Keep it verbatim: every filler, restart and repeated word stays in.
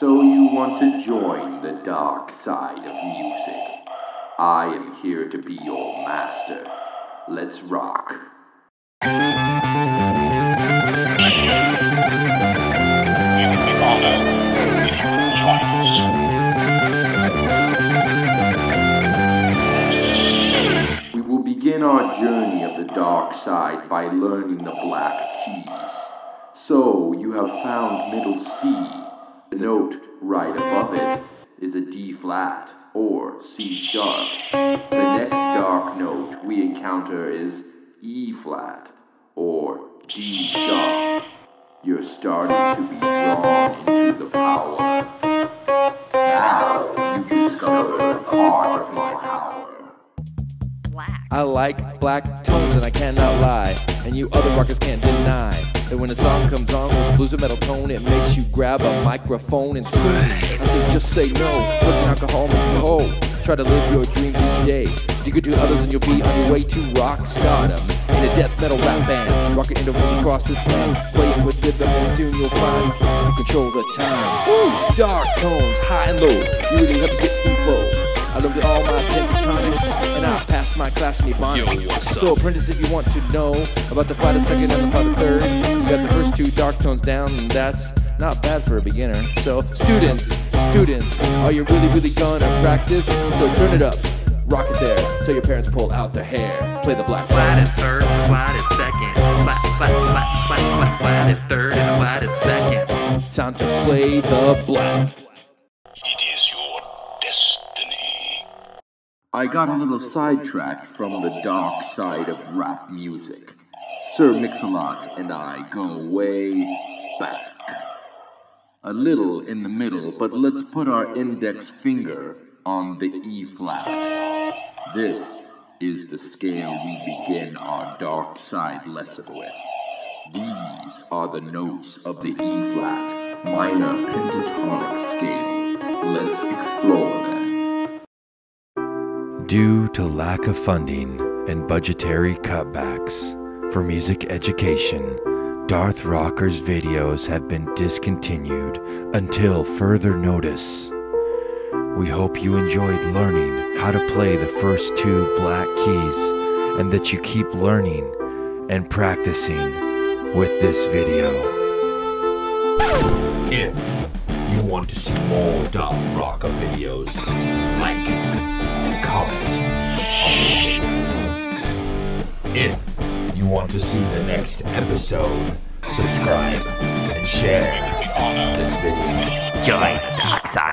So you want to join the dark side of music. I am here to be your master. Let's rock. We will begin our journey of the dark side by learning the black keys. So you have found middle C. The note right above it is a D flat or C sharp. The next dark note we encounter is E flat or D sharp. You're starting to be drawn into the power. Now you discover the heart of my power. Black. I like black tones and I cannot lie, and you other rockers can't deny. And when a song comes on with a blues or metal tone, it makes you grab a microphone and scream. I say just say no, drugs and alcohol makes you whole. Try to live your dreams each day. You could do others and you'll be on your way to rock stardom. In a death metal rap band, rocking intervals across this land, playing with rhythm and soon you'll find you control the time. Ooh, dark tones, high and low, you really have to get through flow. I learned all my pentatonics, and I passed my class in Ebonics. So apprentice, if you want to know about the flat, the second, and the flat, the third, you got the first two dark tones down, and that's not bad for a beginner. So students, students, are you really, really gonna practice? So turn it up, rock it there, till your parents pull out their hair. Play the black tones. Flat at third, flat at second, flat, flat, flat, flat, flat, flat at third, and flat at second. Time to play the black. I got a little sidetracked from the dark side of rap music. Sir Mix-a-Lot and I go way back. A little in the middle, but let's put our index finger on the E flat. This is the scale we begin our dark side lesson with. These are the notes of the E flat minor pentatonic scale. Let's explore them. Due to lack of funding and budgetary cutbacks for music education, Darth Rocker's videos have been discontinued until further notice. We hope you enjoyed learning how to play the first two black keys and that you keep learning and practicing with this video. If you want to see more Darth Rocker videos, like comment on this video. If you want to see the next episode, subscribe and share this video. Join the dark side.